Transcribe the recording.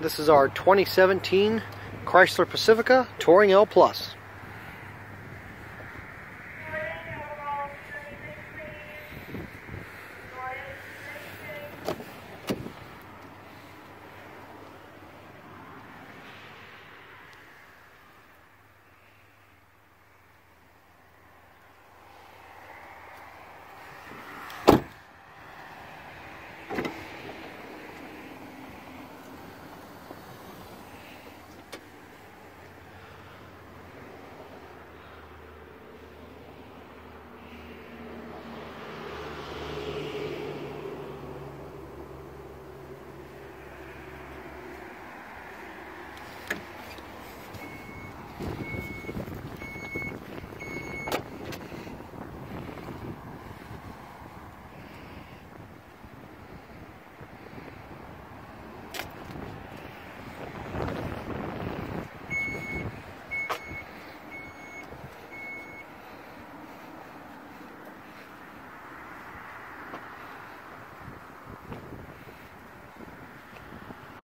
This is our 2017 Chrysler Pacifica Touring L Plus.